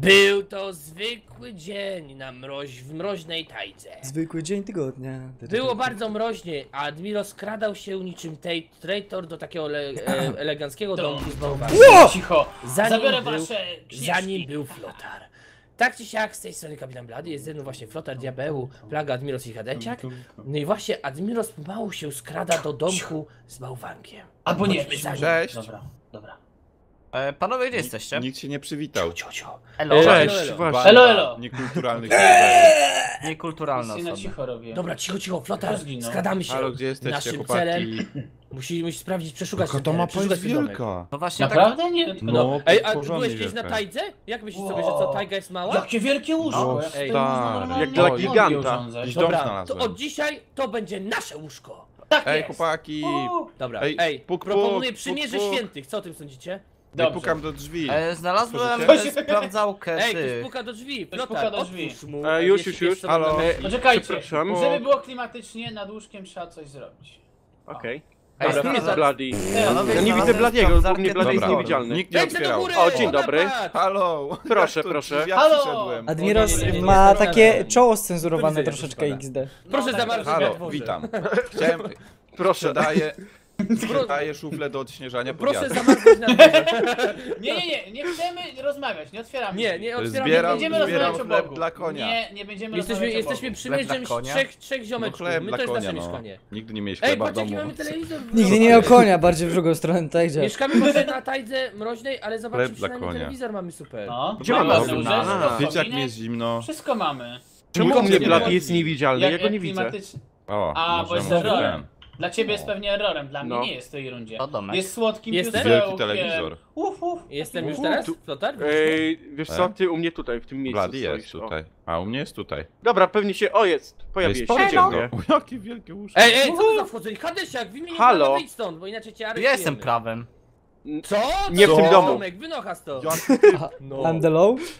Był to zwykły dzień na w mroźnej tajdze. Zwykły dzień tygodnia. Było bardzo mroźnie, a Admiro skradał się niczym traitor do takiego eleganckiego domku z bałwanów. Cicho! Zanim był Flotar. Tak czy siak, z tej strony Kapitan Blady, jest ze mną właśnie Flotar, Diabeł, Plaga, Admiros i Hadeciak. No i właśnie Admiros pomału się skrada do domku z bałwankiem. Albo nie, cześć. Dobra, dobra. Panowie, gdzie jesteście? Nikt się nie przywitał. Cio. Elo. Cześć, właśnie. Elo. Niekulturalnych. Niekulturalna osoba. Dobra, cicho, Flotar, skradamy się. Halo, gdzie jesteście, naszym chłopaki? Celem. Musimy sprawdzić, przeszukać ten teren, przeszukać ten domek. No właśnie, naprawdę? Tak? Nie, no, no. Ej, a byłeś kiedyś na tajdze? Jak myślisz sobie, że co, tajga jest mała? Jakie wielkie łóżko! No, ej, jak dla giganta. Dobra, to od dzisiaj to będzie nasze łóżko. Tak jest. Ej, chłopaki. Dobra, ej, proponuję przymierze świętych, co o tym sądzicie? Dobrze. Nie pukam do drzwi. Znalazłem sprawdzałkę. Ej, ktoś puka do drzwi. Flotar, otwórz mu. Już. Halo. Poczekajcie, żeby było klimatycznie, nad łóżkiem trzeba coś zrobić. Okej. Ej, dobra, jest Bloody. Ja nie widzę Bladiego, bo mnie Blady jest niewidzialny. Nikt nie otwierał. O, dzień dobry. Halo. Proszę. Halo. Admiros ma takie czoło scenzurowane troszeczkę XD. Proszę zamarzyć. Halo, witam. Proszę, daję. Daję szuflę do odśnieżania. Proszę zamarzyć na nie chcemy rozmawiać, nie otwieramy. Nie otwieramy. Zbieram chleb dla konia. Nie będziemy rozmawiać. Jesteśmy przymierzem trzech ziomeczków. My to jest nasze mieszkanie. Nigdy nie mieliśmy chleba w domu. Nigdy nie miał konia, bardziej w drugą stronę tajdzie. Mieszkamy może na tajdze mroźnej, ale zobaczcie, przynajmniej telewizor mamy super. Gdzie mamy? Wiecie, jak mi jest zimno. Wszystko mamy. Czemu mnie Blady jest niewidzialny? Ja go nie widzę. A, bo jest ten. Dla ciebie jest pewnie errorem, dla mnie nie jest w tej rundzie. Jest słodkim wielki telewizor. Jestem już teraz? Flotar? Wiesz co, ty u mnie tutaj, w tym miejscu. Blady jest tutaj. A u mnie jest tutaj. Dobra, pewnie się, jest, pojawiłeś się. Jakie wielkie łóżko. Ej, co to wchodzę? Hadesiak, w imieniu Pana wyjdź stąd, bo inaczej cię aresztujemy. Ja jestem prawem. Co? Nie w tym domu. Wynocha stąd.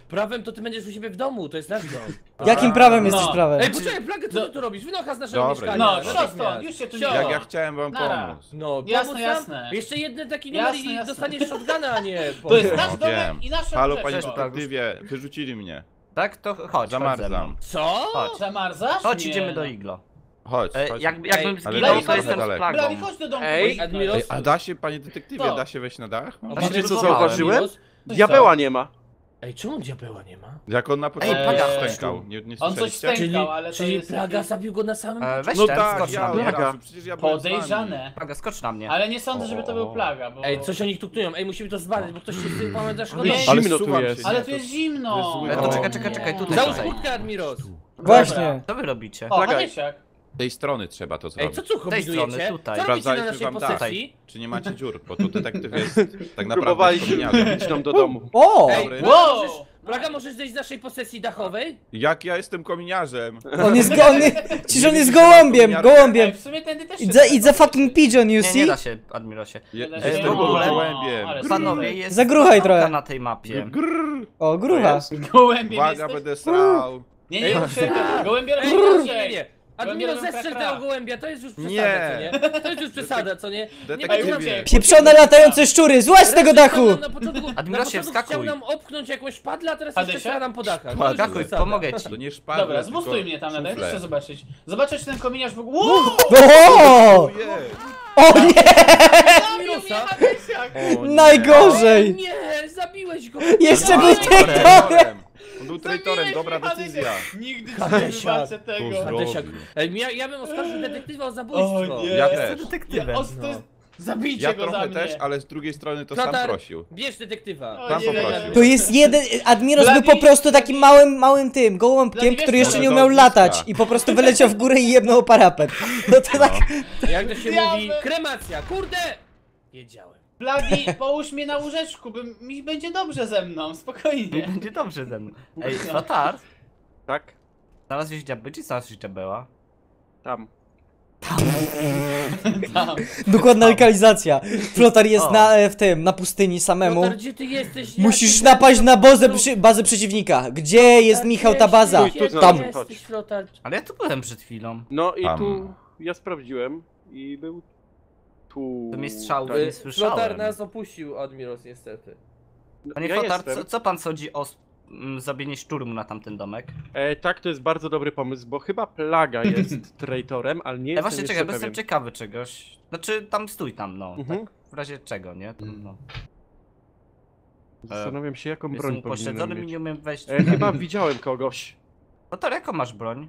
Prawem to ty będziesz u siebie w domu, to jest nasz dom. Jakim prawem jesteś prawem? Ej, poczekaj, Plagę, co ty tu robisz? Wynocha z naszego mieszkania. No, co stąd? Już się tu dzieje. Ja chciałem wam pomóc. No, jasne. Jeszcze jeden taki numer i dostaniesz shotguna, a nie... To jest nasz domek i nasze rzeczy. Halo, panie detektywie, wyrzucili mnie. Tak? To chodź, zamarzam. Co? Zamarzasz? Chodź, idziemy do iglo. Chodź. Jakbym zginął, to jestem z Plagą. Blady, chodź do domu. Ej, a da się, panie detektywie, da się wejść na dach? A wiecie co zauważyłem? Diabeła nie ma. Ej, czemu diabeła nie ma? Jak on na początku stękał, nie słyszeliście? Czyli Plaga zabił go na samym początku? No tak, Plaga. Podejrzane. Plaga, skocz na mnie. Ale nie sądzę, żeby to był Plaga, bo... Ej, coś oni tuktują. Ej, musimy to zbadać, bo ktoś się z tym pamięta szkoda. Zimno tu jest. Ale tu jest zimno. To czekaj, tutaj. Załóż kurtkę, Admiros. Właśnie. Co wy robicie? Tej strony trzeba to zrobić. Ej, co kombinujecie? Tutaj. Sprawdzajcie wam posesji? Czy nie macie dziur, bo tu detektyw jest tak naprawdę idź nam do domu. Braga, możesz zejść z naszej posesji dachowej? Jak ja jestem kominiarzem. On jest gołąbiem. W sumie tędy też idź za fucking pigeon, you see? Nie da się, Admirosie. Jestem gołębiem. Panowie, jest zagruchaj trochę na tej mapie. O, grucha. Gołębiem jesteś? Będę srał. Nie. Admiro, zestrzel tego gołębia, to jest już przesada, co nie? To jest już przesada, co nie? Pieprzone latające szczury, złaź z tego dachu! Admiro się wskakuj. Chciał nam opchnąć jakąś padlę, a teraz jeszcze nam po dachach. Wskakuj, pomogę ci. To nie szpadla, dobra, zbustuj mnie tam, Nadek, chcę zobaczyć. Zobaczyć ten kominiarz w ogóle. O nie! Najgorzej! Nie, zabiłeś go! Jeszcze był traitorem! On był traitorem, dobra decyzja. Nigdy nie zobaczę tego. Ja bym oskarżył detektywa o zabójstwo. Ja też. Zabijcie go trochę też, ale z drugiej strony to sam prosił. Bierz detektywa. Sam poprosił. To jest jeden... Admiros był po prostu takim małym tym, gołąbkiem, który jeszcze nie umiał latać i po prostu wyleciał w górę i jebnął parapet. No to tak... Jak to się mówi? Kremacja, kurde! Wiedziałem. Bladi, połóż mnie na łóżeczku, mi będzie dobrze ze mną, spokojnie. Będzie dobrze ze mną. Ej, Flotar? Tak? Znalazłeś diabeł, czy znalazłeś diabeła? Tam. Dokładna lokalizacja. Flotar jest w tym, na pustyni samemu. Flotar, gdzie ty jesteś? Musisz napaść na bazę przeciwnika. Gdzie jest Michał, ta baza? Tam. Ale ja tu byłem przed chwilą. No i tu, ja sprawdziłem i był... To mnie strzał, nie słyszałem. Flotar nas opuścił, Admiros, niestety. Panie Flotar, co pan sądzi o zabienie szturmu na tamten domek. Tak, to jest bardzo dobry pomysł, bo chyba Plaga jest traitorem, ale nie jest. Właśnie czekaj, bo jestem ciekawy czegoś. Znaczy tam stój tam, no. Tak, w razie czego, nie? Tam, no. Zastanawiam się, jaką broń powinienem mieć. I nie umiem wejść. Chyba widziałem kogoś. No to jaką masz broń?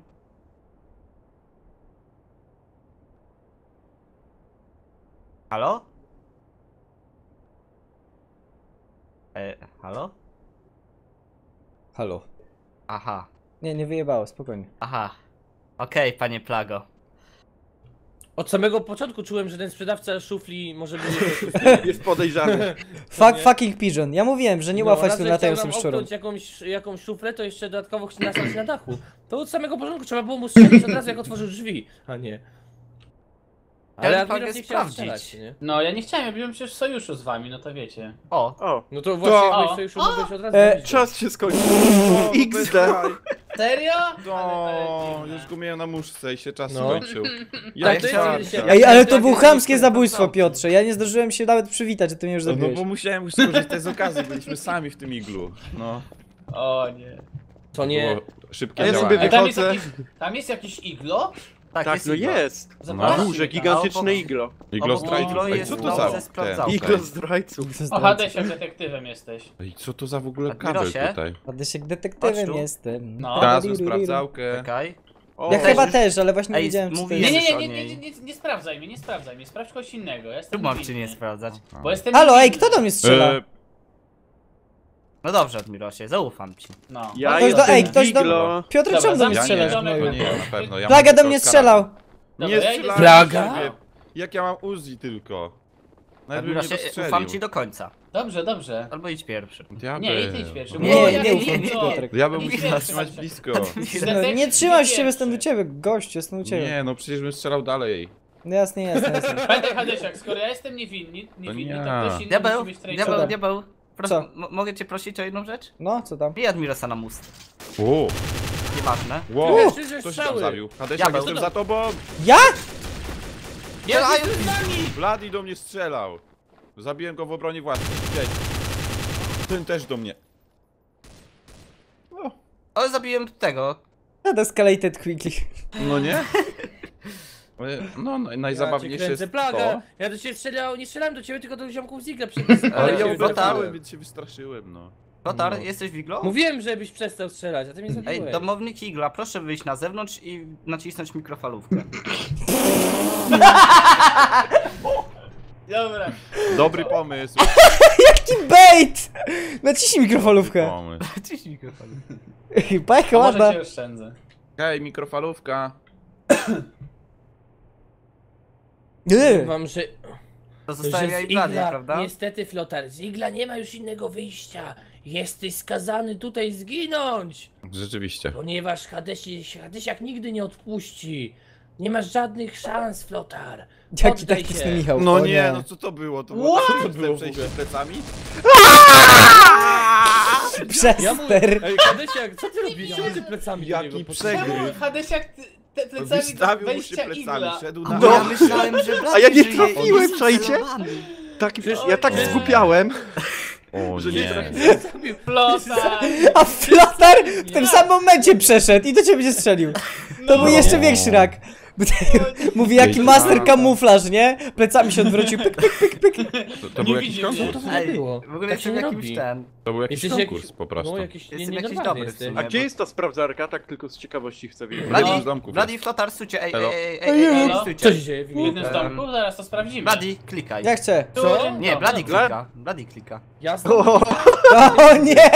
Halo? Halo? Halo. Aha. Nie, nie wyjebało, spokojnie. Aha. Okej, panie Plago. Od samego początku czułem, że ten sprzedawca szufli może być... jest podejrzany. Fucking pigeon. Ja mówiłem, że nie łapać tu latającym szczurom. jakąś szuflę, to jeszcze dodatkowo chce nastać na dachu. To od samego początku trzeba było mu strzelić od razu, jak otworzył drzwi. A nie. Ale Admiral nie chciał strzelać, nie? No ja nie chciałem, ja byłem przecież w sojuszu z wami, no to wiecie. O. No to właśnie byłeś w sojuszu, byłeś od razu czas się skończył. XD. Serio? No, już go miałem na muszce i się czas skończył. Ej, ale to było chamskie zabójstwo, Piotrze. Ja nie zdążyłem się nawet przywitać, że ty mnie już zabiłeś. No bo musiałem już skorzystać z okazji, byliśmy sami w tym iglu. No. O nie. To nie. Szybkie działanie. Tam jest jakiś iglo? Tak, jest jest. Na górze gigantyczne iglo. Iglo zdrajców. Co to za iglo zdrajców? O, Hadesiak, detektywem jesteś. I co to za w ogóle kabel tutaj? Hadesiak, detektywem jestem. No. Razem sprawdzałkę. Ja chyba też, ale właśnie nie widziałem, czy to jest. Nie sprawdzaj mnie, sprawdź kogoś innego. Tu mam cię nie sprawdzać. Halo, ej, kto do mnie strzela? No dobrze, Admirosie, zaufam ci. No. Ktoś do... Piotr, czemu do mnie strzelasz? Ja Plaga do mnie strzelał! Nie strzelałem. Plaga? Jak ja mam Uzi tylko. Admirosie, ufam ci do końca. Dobrze, dobrze. Albo idź pierwszy. Idź pierwszy. Nie, Piotrek. Ja bym musiał nas trzymać blisko. Nie trzymaj się, jestem u ciebie, gość, jestem u ciebie. Nie, no przecież bym strzelał dalej. No jasne. Panie Hadesiak, skoro ja jestem niewinny, to ktoś inny musi być traitorem. Diabeł. Mogę cię prosić o jedną rzecz? No, co tam? I Admirasa na must. Nieważne. Ktoś tam zabił. Hadesiak, jestem za tobą! Ja?! Jestem z nami! Vladi do mnie strzelał. Zabiłem go w obronie własnej. Ten też do mnie. Ale zabiłem tego. Escalated quickly. No nie? No, najzabawniejsze jest to. Ja do ciebie nie strzelałem do ciebie, tylko do ziomków z igla. Ale ja uwatałem, więc się wystraszyłem, no. Lotar, jesteś w iglo? Mówiłem, żebyś przestał strzelać, a ty mnie zabiłeś. Ej, domownik igla, proszę wyjść na zewnątrz i nacisnąć mikrofalówkę. Dobra. Dobry pomysł. Jaki bait! Naciśnij mikrofalówkę. Naciśnij mikrofalówkę. Bajka ładna. Może cię oszczędzę. Hej, mikrofalówka. Wam, że... To zostaje ja i Igla, prawda? Niestety, Flotar, z igla nie ma już innego wyjścia. Jesteś skazany tutaj zginąć. Rzeczywiście. Ponieważ Hadesiak nigdy nie odpuści. Nie masz żadnych szans, Flotar. Jaki taki z Michał? No nie, no co to było? To było przejście z plecami? Przester. Ej, Hadesiak, co ty robisz? Ty plecami? Jaki przegryw. Hadesiak... Wystawił mu się plecami, szedł na... Ja myślałem, że a ja nie trafiłem, czajcie? Ja tak zgłupiałem, że nie trafiłem. A Flotar w tym samym momencie przeszedł i do ciebie nie strzelił. To był jeszcze większy rak. Mówi jaki master kamuflaż, nie? Plecami się odwrócił, pyk. To był jakiś konkurs? W ogóle jestem jakimś ten. To był jakiś konkurs po prostu. Jestem jakiś dobry. A gdzie jest ta sprawdzarka? Tak tylko z ciekawości chcę wiedzieć. Vladi, Flotar, sucie, ej, co się dzieje? Jednym z domków? Zaraz to sprawdzimy. Vladi, klikaj. Ja chcę. Co? Nie, Vladi klika. Jasne. O nie!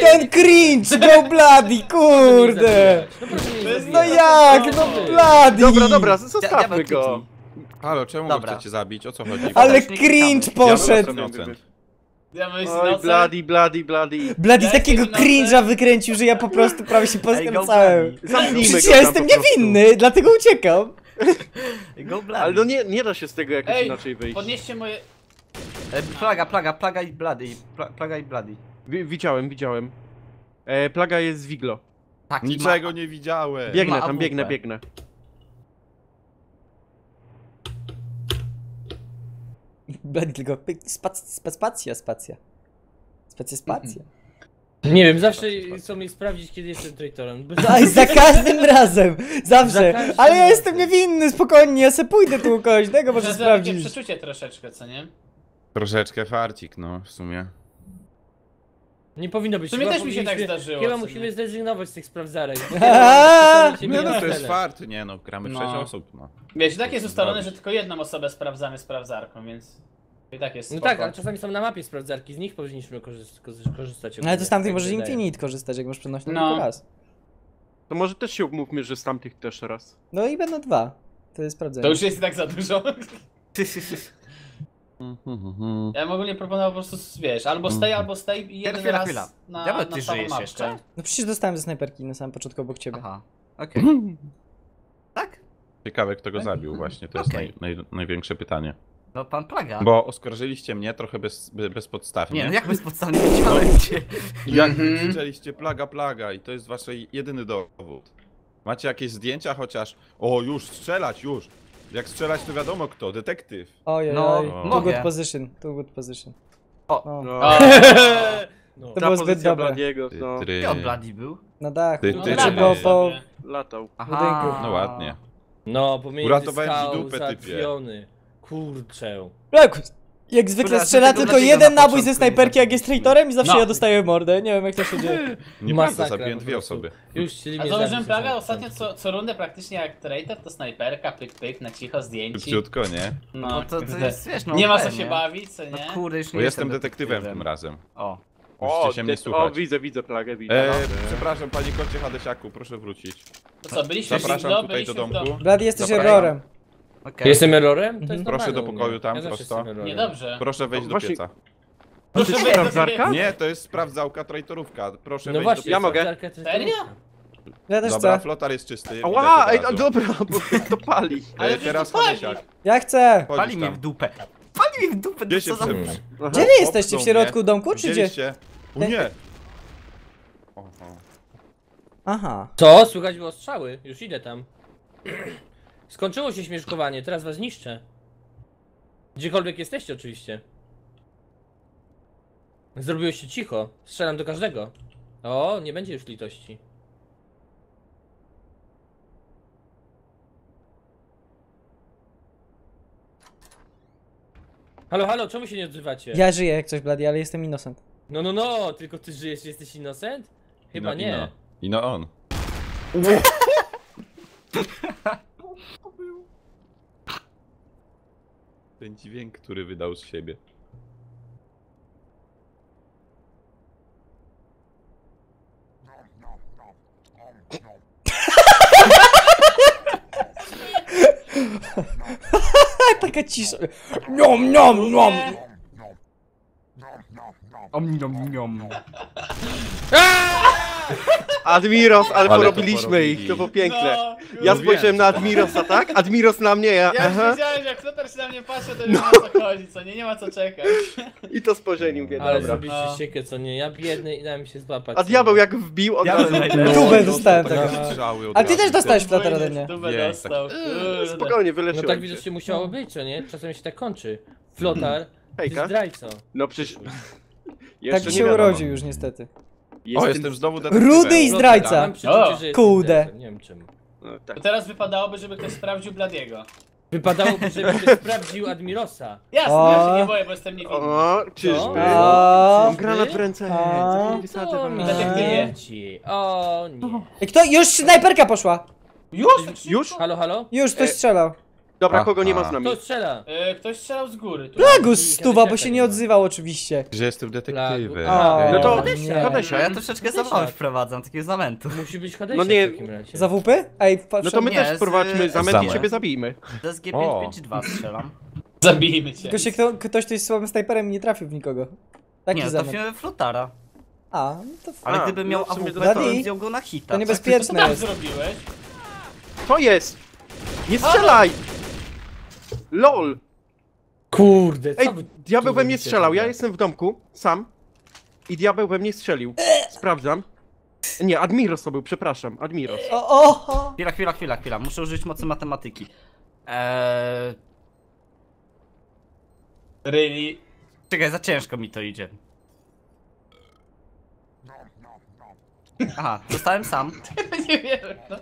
Ten cringe! No Vladi, kurde! No jak? No Vladi! Dobra, zostawmy go. Halo, czemu go chcecie zabić? O co chodzi? Ale cringe poszedł! Oj, Vladi. Vladi takiego cringe'a wykręcił, że ja po prostu prawie się poskręcałem. Przecież ja jestem niewinny, dlatego uciekam. Ale no nie da się z tego jakoś inaczej wyjść. Podnieście moje... Plaga i Vladi. Widziałem. Plaga jest w iglo. Tak, niczego nie widziałem. Biegnę tam, biegnę. Vladi tylko spacja. Nie wiem, zawsze chcą mnie sprawdzić, kiedy jestem traitorem. Za każdym razem! Zawsze! Ale ja jestem niewinny, spokojnie, ja se pójdę tu u kogoś, tego może sprawdzić. Takie przeczucie troszeczkę, co nie? Troszeczkę farcik, no, w sumie. Nie powinno być. To też mi się tak zdarzyło. Chyba musimy zrezygnować z tych sprawdzarek. No, no to jest fart, nie no, gramy 6 osób, no. Wiesz, tak jest ustalone, że tylko jedną osobę sprawdzamy sprawdzarką, więc... I tak jest. No spoko. Tak, ale czasami są na mapie sprawdzarki, z nich powinniśmy korzystać. Ale to z tamtych może Infinite korzystać, jak masz przenośny tylko raz. To może też się umówmy, że z tamtych też raz. No i będą dwa. To jest sprawdzenie. To już jest i tak za dużo. Ja bym ogólnie proponował po prostu, wiesz, albo stay i jeden raz na ja ty żyjesz mapkę. Jeszcze? No przecież dostałem ze snajperki na samym początku obok ciebie. Aha, okej. Okay. Tak? Ciekawe, kto go zabił właśnie, to jest największe pytanie. No pan Plaga. Bo oskarżyliście mnie trochę bezpodstawnie. Nie, no jak bezpodstawnie? Jak krzyczeliście Plaga i to jest wasz jedyny dowód. Macie jakieś zdjęcia chociaż? O, już strzelać, już! Jak strzelać to wiadomo kto, detektyw. Ojej, no, too good position, too good position. O! To było zbyt dobre. Gdzie on Bloody był? Na dachu. Po latał. No ładnie. No, pomiędzy skał załatwiony. Kurczę. Jak zwykle strzela tylko jeden nabój ze snajperki, jak jest traitorem i zawsze ja dostaję mordę. Nie wiem jak to się dzieje. Nieprawda, zabiłem dwie osoby. Już chcieli mnie zabić. Prawie ostatnio co rundę praktycznie jak traitor to snajperka, pyk pyk, na cicho zdjęcie. Szybciutko, nie? No to jest, wiesz, no nie ma co się bawić, co nie? Kurde, już nie jestem detektywem tym razem. O, się mnie słuchać. O, widzę Plagę, widzę. Przepraszam, panie kocie Hadesiaku, proszę wrócić. To co, byliście tutaj do domku? Blady, jesteś errorem. Okay. Jestem errorem? To jest proszę do pokoju tam, prosto. Nie, dobrze. Proszę wejść do pieca. Proszę wejść sprawdzarka? Nie, to jest sprawdzałka, traitorówka. Proszę wejść do pieca. Ja mogę. Serio? Ja też chcę. Flotar jest czysty. Ała, ej, dobra, bo to pali. Ale teraz Hadesiak. Ja chcę. Pali mi w dupę. Pali mi w dupę. Gdzie wy jesteście? W środku domku, czy gdzie? U nie. Aha. Co? Słychać było strzały. Już idę tam. Skończyło się śmieszkowanie, teraz was niszczę. Gdziekolwiek jesteście oczywiście. Zrobiło się cicho, strzelam do każdego. O, nie będzie już litości. Halo, halo, czemu się nie odzywacie? Ja żyję jak coś, Blady, ale jestem innocent. No, no, no, tylko ty żyjesz, jesteś innocent? Chyba nie. On. Ten dźwięk, który wydał z siebie. Taka cisza. Nom, nom, nom. Om, nom, nom. Admiros, ale porobiliśmy ich, to było piękne. No, ja spojrzałem na Admirosa, tak? Admiros na mnie, ja już wiedziałem, jak Flotar się na mnie patrzy, to już nie ma co chodzić, co nie? Nie ma co czekać. I to spojrzenie biedne. Ale zrobiliście siekę, co nie? Ja biedny i dałem się złapać. A diabeł jak wbił, od razu... Dubę dostałem tak. A ty też dostałeś Flotar ode mnie. Dubę dostał. Spokojnie, wyleczyłem. No tak widocznie musiało być, co nie? Czasem się tak kończy. Flotar, ty zdrajco. No przecież... Tak się urodził już niestety. Jestem znowu rudy i zdrajca! Kurde! Nie wiem czemu. To teraz wypadałoby, żeby ktoś sprawdził Bladiego. Wypadałoby, żeby ktoś sprawdził Admirosa. Jasne, ja się nie boję, bo jestem niewinny. O, czyżby? Mam granat w ręce. O nie. Kto? Już snajperka poszła! Już? Już? Halo, halo? Już, ktoś strzelał. Dobra, kogo nie ma z nami? Kto strzela? Ktoś strzelał z góry. Plagus stuwa, bo się nie odzywał oczywiście. Że jestem detektywem. No to Hadesia, ja troszeczkę zabawę wprowadzam, takiego zamętu. Musi być Hadesia w takim razie. Za WP? Ej, no to my też wprowadźmy zamęt i ciebie zabijmy. To jest G552 strzelam. Zabijmy cię. Tylko się ktoś jest słabym snajperem i nie trafił w nikogo. Nie, trafiłem Flotara. Ale gdybym miał AWP, to bym wziął go na hita. To niebezpieczne jest. To jest! Nie strzelaj! LOL! Kurde, co? Ej, diabeł we mnie strzelał, ja jestem w domku, sam. I diabeł we mnie strzelił. Sprawdzam. Nie, Admiros to był, przepraszam, Admiros. Chwila, muszę użyć mocy matematyki. Really? Czekaj, za ciężko mi to idzie. Aha, zostałem sam. Nie wiem, no.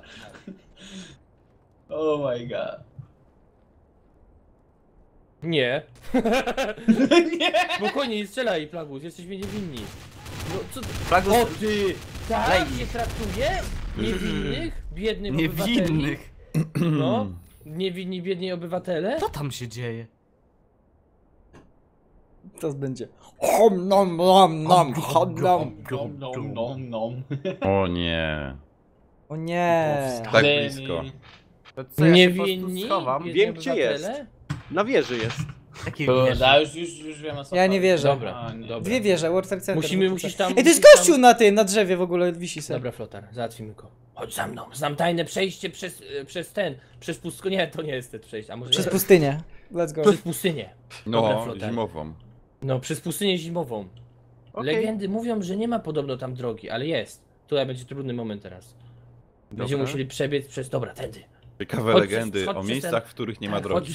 Oh my god. Nie. Nie. Spokojnie, nie strzelaj, Plagus, jesteśmy niewinni. No, co ty? Plagus... O ty! Tak się traktuje niewinnych, biednych obywateli? Niewinnych. No, niewinni, biedni obywatele? Co tam się dzieje? Teraz będzie. Om nom nom nom nom nom nom. O nie. O nie. Tak blisko. To co, ja niewinni, wiem gdzie jest. Na wieży jest. Jakie wieże? Ja już wiem, co. Ja nie wierzę. Dobra. Dobra. Dwie wieże, World Trade Center. Musisz tam. Ej, to jest gościu tam... na tym, na drzewie w ogóle wisi sobie. Dobra, Flotar, załatwimy go. Chodź za mną, znam tajne przejście przez pustynię. Nie, to nie jest to przejście, a może... Przez pustynię. Let's go. Przez pustynię. No, dobra, zimową. No, przez pustynię zimową. Okay. Legendy mówią, że nie ma podobno tam drogi, ale jest. Tutaj będzie trudny moment teraz. Będziemy musieli przebiec przez... Dobra, tędy. Ciekawe chodź legendy przez, o miejscach, ten... w których nie ma drogi.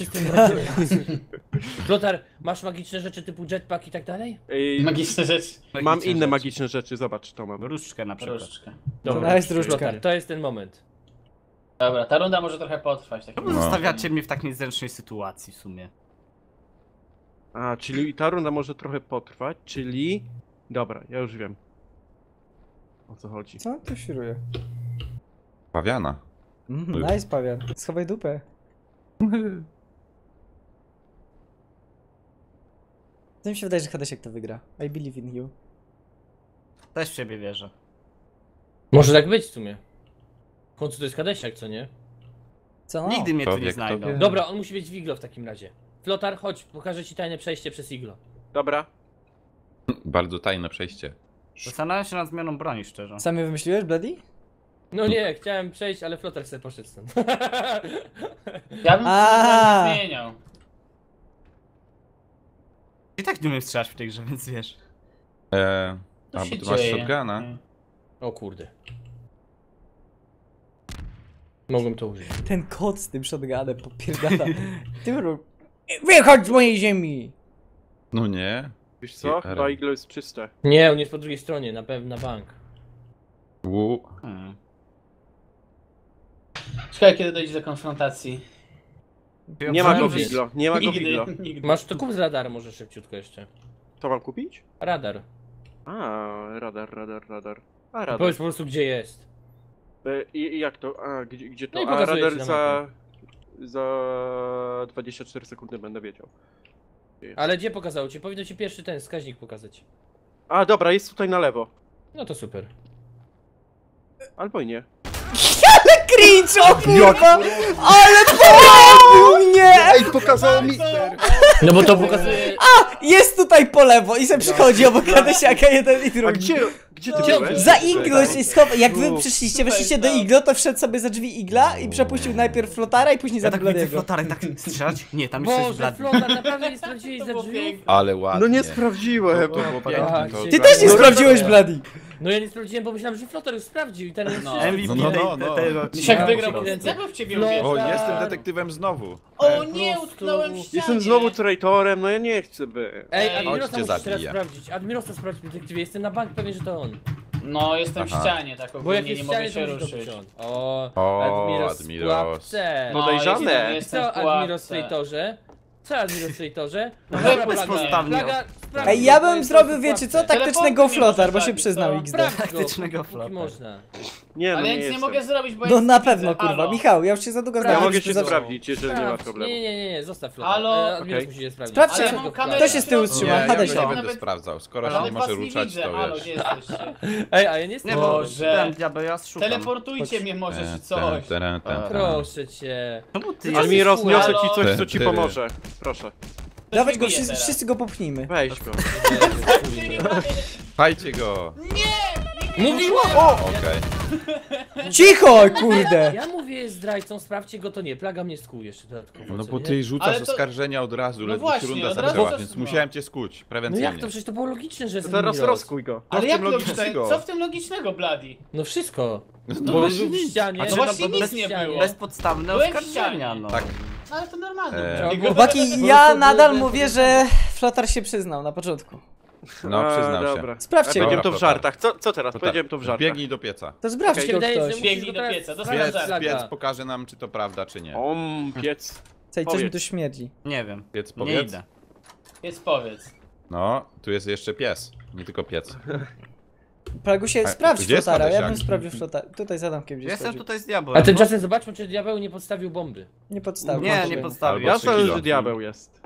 Flotar, masz magiczne rzeczy typu jetpack i tak dalej? Magiczne rzeczy. Mam inne magiczne rzeczy, zobacz, to mam. Różdżkę na przykład. Różdżkę. Dobra, jest Flotar, to jest ten moment. Dobra, ta runda może trochę potrwać. Czemu zostawiacie mnie w tak niezręcznej sytuacji w sumie? A, czyli ta runda może trochę potrwać, czyli... Dobra, ja już wiem. O co chodzi. Co tu świruje? Pawiana. Nice, Pawian. Schowaj dupę. To mi się wydaje, że Hadesiek to wygra. I believe in you. Też w siebie wierzę. Może tak być w sumie. W końcu to jest Hadesiak, co nie? Co? Nigdy mnie tu nie znajdą. Dobra, on musi być w iglo w takim razie. Flotar, chodź, pokażę ci tajne przejście przez iglo. Dobra. Bardzo tajne przejście. Zastanawiam się nad zmianą broni, szczerze. Sam je wymyśliłeś, Bloody? No nie, chciałem przejść, ale Flotar sobie poszedł stąd. Ja bym nie zmieniał. I tak nie umiem strzelać w tej grze, więc wiesz. A bo tu masz shotguna. O kurde. Mogłem to użyć. Ten kot z tym shotgunem popierdala. Wychodź z mojej ziemi! No nie. Wiesz co? Chyba iglo jest czyste. Nie, on jest po drugiej stronie, na pewno na bank. Czekaj, kiedy dojdzie do konfrontacji. Nie ma go w iglo, nie ma go w iglo. Masz to kup z radar może szybciutko jeszcze. To mam kupić? Radar. Radar. A radar. Powiedz po prostu gdzie jest. I jak to? A, gdzie to? No a radar za 24 sekundy będę wiedział. Ale gdzie pokazał ci? Powinno ci pierwszy ten wskaźnik pokazać. A dobra, jest tutaj na lewo. No to super. Albo i nie. Ale cringe, o kurwa! Ale połamał mnie! Ej, pokazał mi... No bo to pokazuje... A! Jest tutaj po lewo i se przychodzi obok Hadesiaka jeden i drugi. A gdzie ty byłeś? Za iglo się schował. Jak wy przyszliście, weszliście do iglo, to wszedł sobie za drzwi igla i przepuścił najpierw Flotara i później za Bladiego. Ja tak chcę Flotarem tak strzelać? Nie, tam jeszcze jest Blady. Boże, Flotar, naprawdę nie sprawdziłeś za drzwi? Ale ładnie. No nie sprawdziłem. Ty też nie sprawdziłeś, Blady. No ja nie sprawdziłem, bo myślałem, że Flotar już sprawdził i ten MVP tego. Jak wygrał Kidencja, bo w ciebie uwierzę. O, jestem detektywem znowu. O nie, utknąłem w ścianie. Jestem znowu traitorem, no ja nie chcę być. Ej, Admirosa musisz teraz sprawdzić. Admirosa sprawdź w detektywie, jestem na bank pewien, że to on. No, jestem w ścianie, tak ogólnie, nie mogę się ruszyć. O, Admiros. Podejrzane. Co, Admiros w traitorze? Co Admiros w traitorze? Ej, ja bym zrobił, wiecie co, taktycznego Flotar, bo się przyznał XD. Taktycznego Flotar. Nie, ale ja nic nie mogę zrobić, bo no na pewno, kurwa, Michał, ja już się za długo znałem. Ja mogę się sprawdzić, jeżeli nie ma problemu. Nie, zostaw Flotar. Admiros musi się sprawdzić. Sprawdźcie, kto się z tyłu trzyma, Hadesiak. Ja nie będę sprawdzał, skoro się nie może ruszać, to wiesz. Ej, a ja nie jestem. Boże, teleportujcie mnie może, czy coś. Proszę cię. Admiros, niosę ci coś, co ci pomoże. Proszę. Dawać go, wszyscy go popchnijmy. Weź go. Pchajcie go. Nie! Mówiło! O! Okay. Cicho, kurde! Ja mówię jest zdrajcą, sprawdźcie go, to nie. Plaga mnie skuł jeszcze dodatkowo. No bo ty rzucasz to... oskarżenia od razu, ledwo no runda zaczęła, więc musiałem cię skuć prewencyjnie. No jak to? Przecież to było logiczne, że to teraz rozkuj go. Ale jak logicznego? Co w tym logicznego, Bloody? No wszystko. No właśnie nic nie było. Bezpodstawne oskarżenia, no. Ale to normalne. Chłopaki, ja nadal mówię, że Flotar się przyznał na początku. No, przyznam dobra. się. Sprawdźcie go. Powiedziałem to w żartach. Co teraz? Powiedziałem to w żartach. Biegnij do pieca. To sprawdźcie okay. go ktoś. Biegnij do pieca. Piec pokaże nam, czy to prawda, czy nie. Piec. Coś mi tu śmierdzi. Nie wiem. Piec powiedz. Piec powiedz. No, tu jest jeszcze pies. Nie tylko piec. Pragusie, sprawdź flotara, ja bym sprawdził flotara. Tutaj za Adamkiem gdzieś. Jestem tutaj z diabełem. A tymczasem zobaczmy, czy diabeł nie podstawił bomby. Nie podstawił. Nie, nie podstawił. Ja sądzę, że diabeł jest.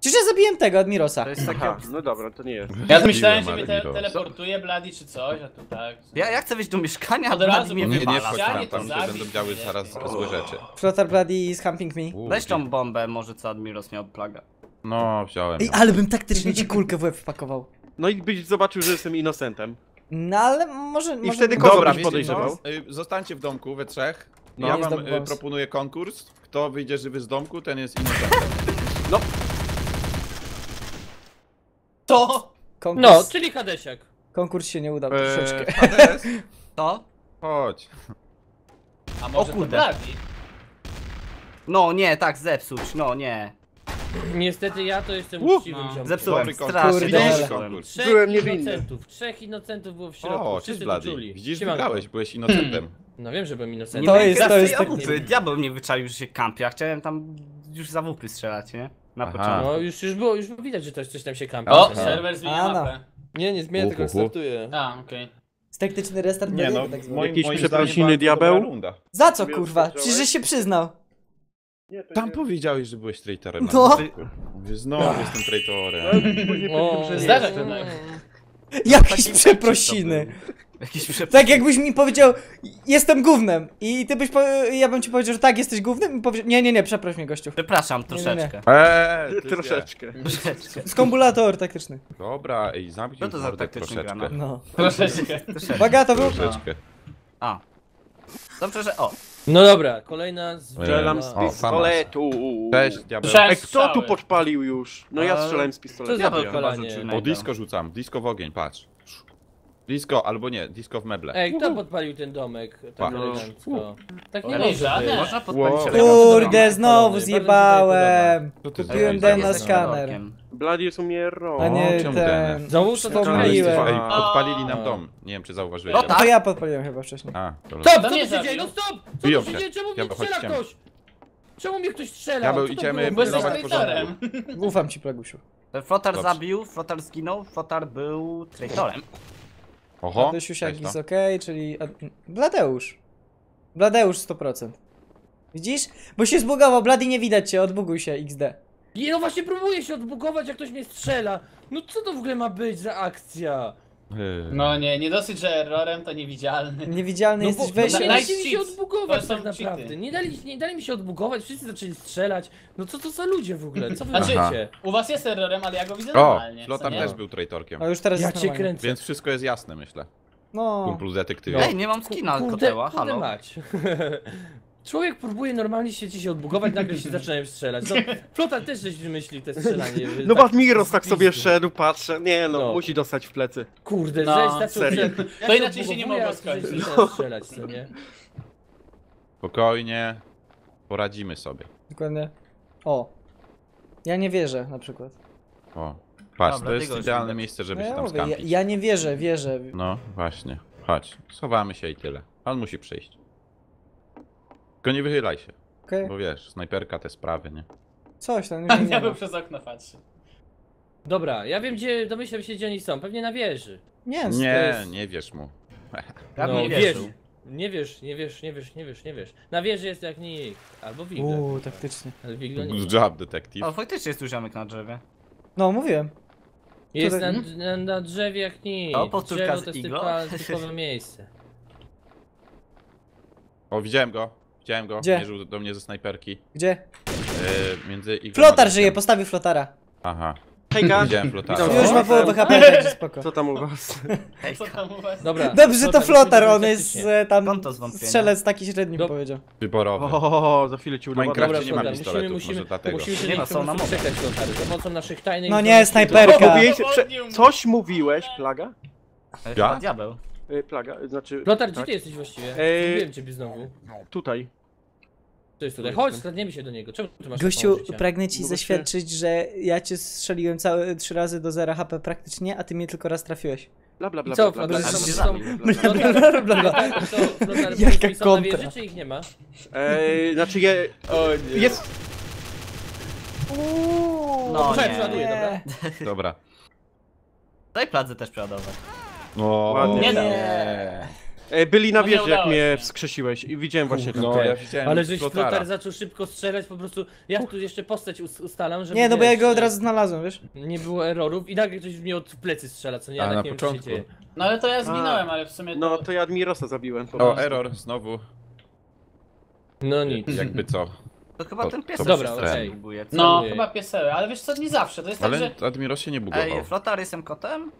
Czyż ja zabiłem tego Admirosa? To jest taka... No dobra, to nie jest. Ja myślałem, że mnie teleportuje Bladi czy coś, a tu tak. Ja chcę wejść do mieszkania, a Bladi mnie wywala. Nie wchodź tam, to będą działy zaraz złe rzeczy. Flotar Bladi z Humping Me. Weź tą bombę, może co Admiros miał plaga. No, wziąłem. Ej, ale bym taktycznie ci kulkę w łeb wpakował. No i byś zobaczył, że jestem innocentem. No ale może... I wtedy kogo byś podejrzewał? No, zostańcie w domku we trzech. No, ja wam proponuję konkurs. Kto wyjdzie żywy z domku, ten jest innocentem. No. To! Konkurs. No, czyli Hadesiak. Konkurs się nie udał troszeczkę. Hades? To? Chodź. A może to Bladi? No nie, tak zepsuć, no nie. Niestety ja to jestem uczciwym ziomkiem. Zepsułem, strasznie. Trzech innocentów było w środku. O, wszyscy Bladi. Widzisz, wygrałeś, byłeś innocentem. No wiem, że byłem innocentem. To jest tak... Diabeł mnie wyczaił, że się kampi, a chciałem tam już za łupy strzelać, nie? Na początku. No już było widać, że coś tam się kampi. O, serwer zmienia mapę. Nie, nie zmienia, tylko startuje. A, okej. Taktyczny restart. Nie no, jakiś przeprosiny diabeł. Za co kurwa? Przecież się przyznał. Nie, tam nie powiedziałeś, że byłeś traitorem. No. Znowu jestem traitorem. Zdarza się. Jakieś przeprosiny. Tak jakbyś mi powiedział, jestem gównem. I ty byś ja bym ci powiedział, że tak, jesteś gównem i powiedział, nie, przeproś mnie gościu. Przepraszam, troszeczkę. Troszeczkę. Skombulator taktyczny. Dobra, ej, zamknij to za taktyczny troszeczkę. No. Troszeczkę. Uwaga, to był... Troszeczkę. A. Dobrze, że... O. No dobra, kolejna strzelam z pistoletu. Cześć, diabeł. Kto tu podpalił już? No ja strzelałem z pistoletu. O, disco rzucam, disco w ogień, patrz. Disco, albo nie, disco w meble. Ej, kto podpalił ten domek? Tak elegancko. Tak nie można podpalić. Kurde, znowu zjebałem. Kupiłem den na skaner. Bladi jest umierał. A nie ten. Załóż to pomyliłem. Ej, podpalili nam dom. Nie wiem, czy zauważyłeś. No to ja podpaliłem chyba wcześniej. Stop, co tu się dzieje? No stop! Co tu się dzieje? Czemu mnie strzela ktoś? Czemu mnie ktoś strzela? Ja był, idziemy pilnować porządku. Ufam ci, Plagusiu. Flotar zabił, Flotar zginął, Flotar był traitorem. Oho. Bladysiusiak jest okej, czyli... Bladeusz. Bladeusz 100%. Widzisz? Bo się zbugował, Bladi nie widać cię, odbuguj się, XD. No właśnie próbuję się odbugować, jak ktoś mnie strzela. No co to w ogóle ma być za akcja? No nie dosyć, że errorem to niewidzialny. Niewidzialny jesteś, weź się. Nie dali mi się odbugować tak naprawdę. Nie dali mi się odbugować, wszyscy zaczęli strzelać. No co to za ludzie w ogóle, co wy macie? U was jest errorem, ale ja go widzę normalnie. O, Flotar też był traitorkiem. A już teraz ja cię kręcę. Więc wszystko jest jasne, myślę. No. Kumplu z detektywem. Ej, nie mam skina koteła, halo. Człowiek próbuje normalnie się odbugować, nagle się zaczynają strzelać. No, Flotar też żeś wymyślił te strzelanie. No bo Admiros tak sobie szedł, patrzę, nie no, musi dostać w plecy. Kurde, serio. To inaczej się nie mogło skończyć. Strzelać, co nie? Spokojnie, poradzimy sobie. Dokładnie. O. Ja nie wierzę na przykład. O, patrz, to jest idealne miejsce, żeby się tam skampić. Ja nie wierzę, wierzę. No właśnie, chodź, schowamy się i tyle. On musi przyjść. Tylko nie wychylaj się, bo wiesz, snajperka te sprawy, nie? Coś tam nie ja bym przez okno patrzy. Dobra, ja wiem, gdzie domyślam się, gdzie oni są, pewnie na wieży. Nie wiesz mu. No, nie wiesz. Na wieży jest jak nikt, albo Wigler. Uuu, taktycznie. Ale Wigler nie. Job detective. O, faktycznie jest tu ziomek na drzewie. No, mówiłem. Jest na drzewie jak nikt. O, powtórka z Iglo. To jest typowe miejsce. O, widziałem go. Widziałem go, mierzył do mnie ze snajperki. Gdzie? Między Flotar żyje, postawił Flotara. Aha. Hejka! Widziałem Flotara. Już ma połowę HP, spoko. Co tam u was? Co tam u was? Dobra. Dobrze, że to Flotar, on jest tam strzelec taki średni, bym powiedział. Wyborowy. O, za chwilę ci uda. W Minecrafcie nie ma pistoletów, może dlatego. Nie ma, są na mocy. Za pomocą naszych tajnych... No nie, snajperka. Coś mówiłeś, Plaga? Ja? Diabeł. Plaga, znaczy... Flotar, gdzie ty jesteś właściwie? Nie wiem ciebie znowu. Tutaj. To jest tutaj. Chodź, skradniemy się do niego. Czemu ty masz gościu, pragnę ci zaświadczyć, że ja cię strzeliłem całe 3 razy do 0 HP praktycznie, a ty mnie tylko raz trafiłeś. Bla bla bla. Co? Jaka kontra. Czy ich nie ma? Znaczy ja... Jest! No nie. Dobra. Daj placę też przeładować. Nie. Byli na wieży, jak mnie wskrzesiłeś i widziałem właśnie ten ale żeś Plutar zaczął szybko strzelać, po prostu ja tu jeszcze postać ustalam, żeby... Nie, no bo ja go od razu znalazłem, wiesz? Nie było errorów i nagle ktoś mnie od plecy strzela, co nie? A, na początku. No ale to ja zginąłem, ale w sumie... No to ja Admirosa zabiłem po prostu. O, error znowu. No nic. Jakby co. To chyba ten piesek buguje. No, chyba piesek, ale wiesz co, nie zawsze, to jest tak, że... Ale Admiros się nie bugował. Ej, Flotar, jestem kotem?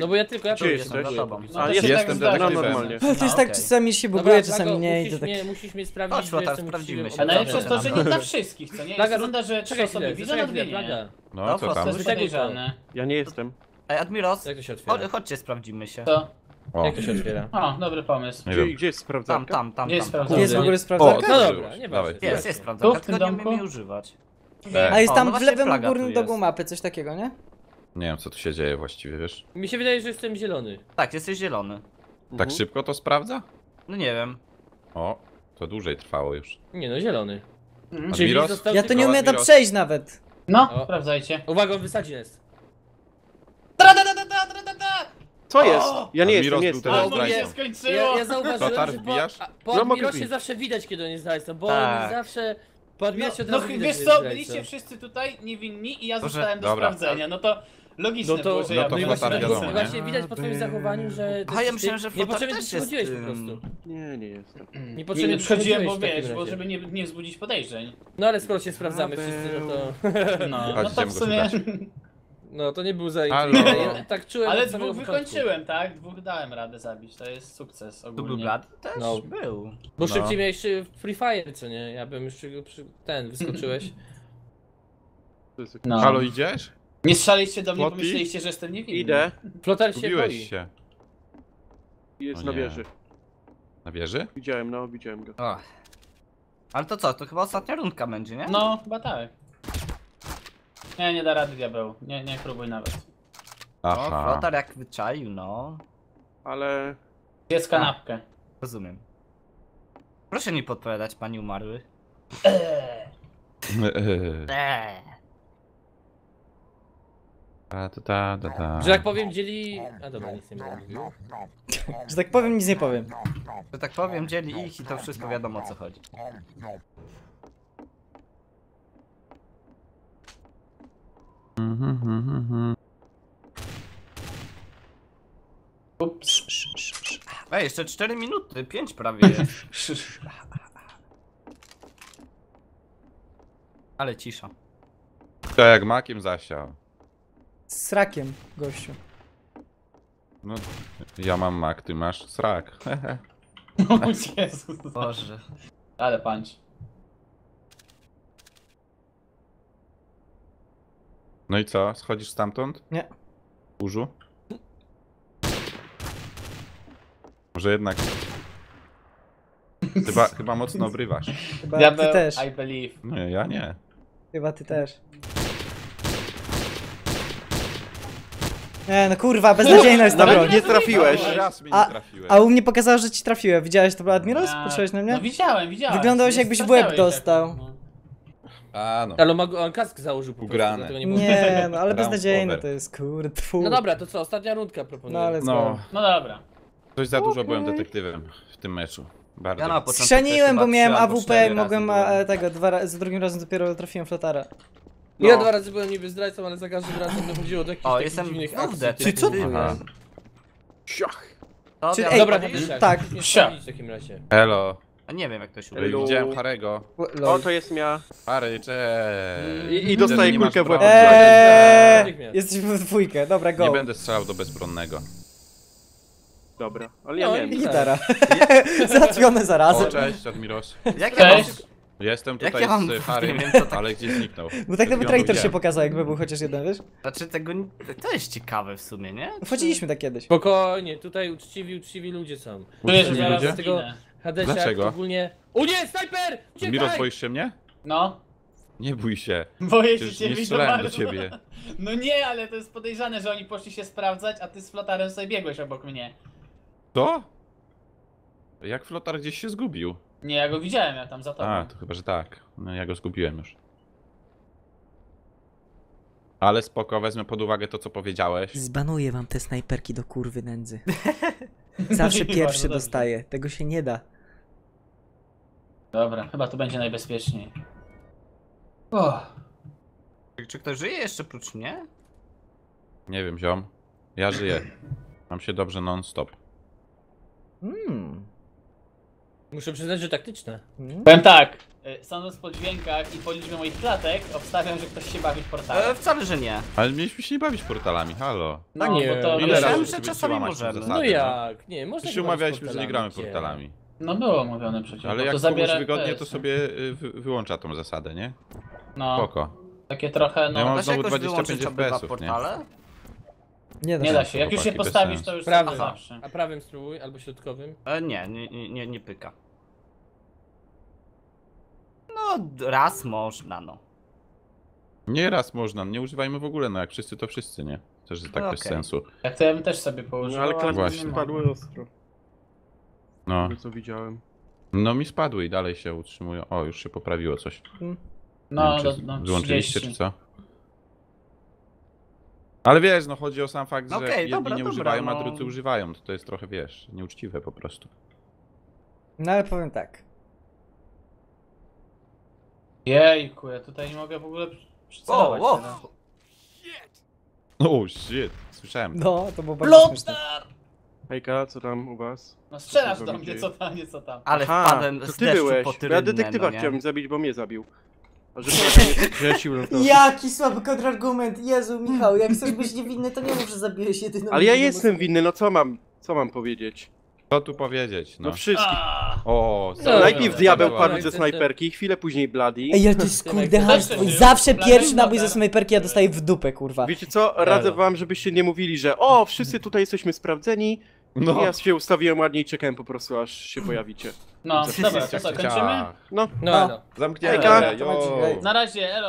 No bo ja tylko jestem za tobą. Jestem normalnie. To jest tak, czasami się buguje, czasami nie. Musisz mnie sprawdzić, że jestem uczciwy. A najlepsze jest to, że nie dla wszystkich, co nie? Wygląda, że trzy osoby widzą, a dwie nie. No co tam? Ja nie jestem. Ej, Admiros, chodźcie, sprawdzimy się. Jak to się otwiera? O, dobry pomysł. Gdzie jest sprawdzarka? Tam. Jest w ogóle sprawdzarka? No dobra, nie ma. Jest sprawdzarka, tylko nie umiem jej używać. A jest tam w lewym górnym dogu mapy, coś takiego, nie? Nie wiem co tu się dzieje właściwie, wiesz? Mi się wydaje, że jestem zielony. Tak, jesteś zielony. Tak szybko to sprawdza? No nie wiem. O, to dłużej trwało już. Nie no, zielony. Czyli ja to nie umiem tam przejść nawet. No, sprawdzajcie. Uwaga, on wysadzi jest. Co jest? Ja nie jestem, nie jestem. Ja zauważyłem, że po Admirosie zawsze widać, kiedy on jest zdrajcą, bo on zawsze... No wiesz co, byliście wszyscy tutaj niewinni i ja zostałem do sprawdzenia, no to logiczne było, że ja byłem właśnie widać po twoim zachowaniu, że... A ja myślałem, że niepotrzebnie przychodziłeś po prostu. Nie jestem. Niepotrzebnie przychodziłem, bo wiesz, bo żeby nie wzbudzić podejrzeń. No ale skoro się sprawdzamy wszyscy, to... No to w sumie... No to nie był zainteresowany, tak czułem. Ale dwóch wykończyłem, tak? Dwóch dałem radę zabić, to jest sukces ogólnie. Tu był blad? Też był. Bo szybciej miałeś Free Fire, co nie? Ja bym już wyskoczyłeś. Halo, idziesz? Nie strzeliście do mnie, pomyśleliście, że jestem niewinny. Idę. Flotar się boi. Jest na wieży. Na wieży? Widziałem, no widziałem go. Ale to co, to chyba ostatnia rundka będzie, nie? No, chyba tak. Nie, nie da rady diabeł, nie próbuj nawet. Aha. O, Flotar jak wyczaił, no. Ale... Jest kanapkę. Rozumiem. Proszę mi podpowiadać, pani umarły. Że tak powiem dzieli... A dobra, nic nie mówię. Że tak powiem, nic nie powiem. Że tak powiem dzieli ich i to wszystko wiadomo o co chodzi. Ej, jeszcze 4 minuty, 5 prawie. Ale cisza. To jak makiem zasiał. Srakiem, gościu. No, ja mam mak, ty masz srak. O Jezus. Boże. Ale pancz. No i co? Schodzisz stamtąd? Nie. Burzu? Może jednak... Chyba mocno obrywasz. Chyba ja ty też. I believe. Nie, ja nie. Chyba ty też. Nie no kurwa, beznadziejna jest ta broń. Nie trafiłeś. A u mnie pokazało, że ci trafiłem. Widziałeś to, Admiros? Patrzyłeś na mnie? No widziałem. Wyglądałeś jakbyś w łeb dostał. Tak. A, no. Ale on kask założył po prostu, tego nie było. Nie, no ale beznadziejne to jest, kurde. No dobra, to co, ostatnia rundka proponuję. No, ale no dobra. Coś za dużo byłem detektywem w tym meczu. Bardzo. Ja strzeliłem, bo miałem AWP i mogłem tego, za drugim razem dopiero trafiłem Flotara. No. Ja 2 razy byłem niby zdrajcą, ale za każdym razem dochodziło do jakichś dziwnych akcji. Czyli co ty masz? Dobra, tak. W takim razie. Hello. A nie wiem jak to się udało. Widziałem Harego. O, to jest ja. Harry, cześć. I dostaję kulkę w łeb. Jesteśmy w dwójkę, dobra, go. Nie będę strzelał do bezbronnego. Dobra, ale ja wiem. Gitara. Załatwione zarazem. O, cześć, Admiros. Jak ja mam... Jestem tutaj z Harrym, ale gdzieś zniknął. Bo tak nawet traitor się pokazał, jakby był chociaż jeden, wiesz? Znaczy tego... To jest ciekawe w sumie, nie? Wchodziliśmy tak kiedyś. Spokojnie, tutaj uczciwi ludzie są. Ludzie? Hadesiak, dlaczego? Ogólnie... O nie, snajper! Uciekaj! Miro, boisz się mnie? No. Nie bój się. Boję się ciebie, nie strzelałem do ciebie. No nie, ale to jest podejrzane, że oni poszli się sprawdzać, a ty z flotarem sobie biegłeś obok mnie. Co? Jak flotar gdzieś się zgubił? Nie, ja go widziałem, ja tam za tobą. A, to chyba, że tak. No ja go zgubiłem już. Ale spoko, wezmę pod uwagę to, co powiedziałeś. Zbanuję wam te snajperki do kurwy nędzy. Zawsze pierwszy dostaję, tego się nie da. Dobra, chyba to będzie najbezpieczniej. Oh. Czy ktoś żyje jeszcze prócz mnie? Nie wiem, ziom. Ja żyję. Mam się dobrze non-stop. Muszę przyznać, że taktyczne. Powiem tak, sądząc po dźwiękach i po liczbie moich klatek, obstawiam, że ktoś się bawi w portalami. Wcale, że nie. Ale mieliśmy się nie bawić portalami, halo. No nie, bo to... Myślałem, że czasami możemy. No jak, nie, można się umawialiśmy, że nie gramy portalami. No było mówione przecież. Ale jak to komuś wygodnie, to sobie wyłącza tą zasadę, nie? No. Spoko. Takie trochę, no... Ja mam znowu 25 FPS-ów, nie? Nie da się, jak już się postawisz, to już zawsze. A prawym spróbuj, albo środkowym? Nie pyka. No, raz można, no. Nie raz można, nie używajmy w ogóle, no jak wszyscy to wszyscy, nie? Też jest tak bez sensu. Ja to ja bym też sobie położył, ale klawisze mi padły ostro. No. Co widziałem. No mi spadły i dalej się utrzymują. O, już się poprawiło coś. No, złączyliście czy co? Ale wiesz, no chodzi o sam fakt, że jedni nie używają, a drudzy używają. To jest trochę, wiesz, nieuczciwe po prostu. No ale powiem tak. Jejku, ja tutaj nie mogę w ogóle przycelować. O, shit. Słyszałem. No, to było bardzo śmieszne. Hejka, co tam u was? No strzelasz do mnie, co tam, nie co tam. Ale wpadłem z deszczu po tyrynne, ja detektywa chciałem zabić, bo mnie zabił. Jaki słaby kontrargument, Jezu Michał, jak chcesz być niewinny, to nie mów, że zabiłeś jedyną. Ale ja jestem winny, no co mam powiedzieć? Co tu powiedzieć, no? No wszystkich. O, najpierw diabeł padł ze snajperki, chwilę później Bloody. Ej, ale to jest kurde, zawsze pierwszy nabój ze snajperki ja dostaję w dupę, kurwa. Wiecie co, radzę wam, żebyście nie mówili, że o, wszyscy tutaj jesteśmy sprawdzeni. No. Ja się ustawiłem ładnie i czekałem po prostu, aż się pojawicie. No, dobra, to co, kończymy? No. Zamknięte. Na razie, elo.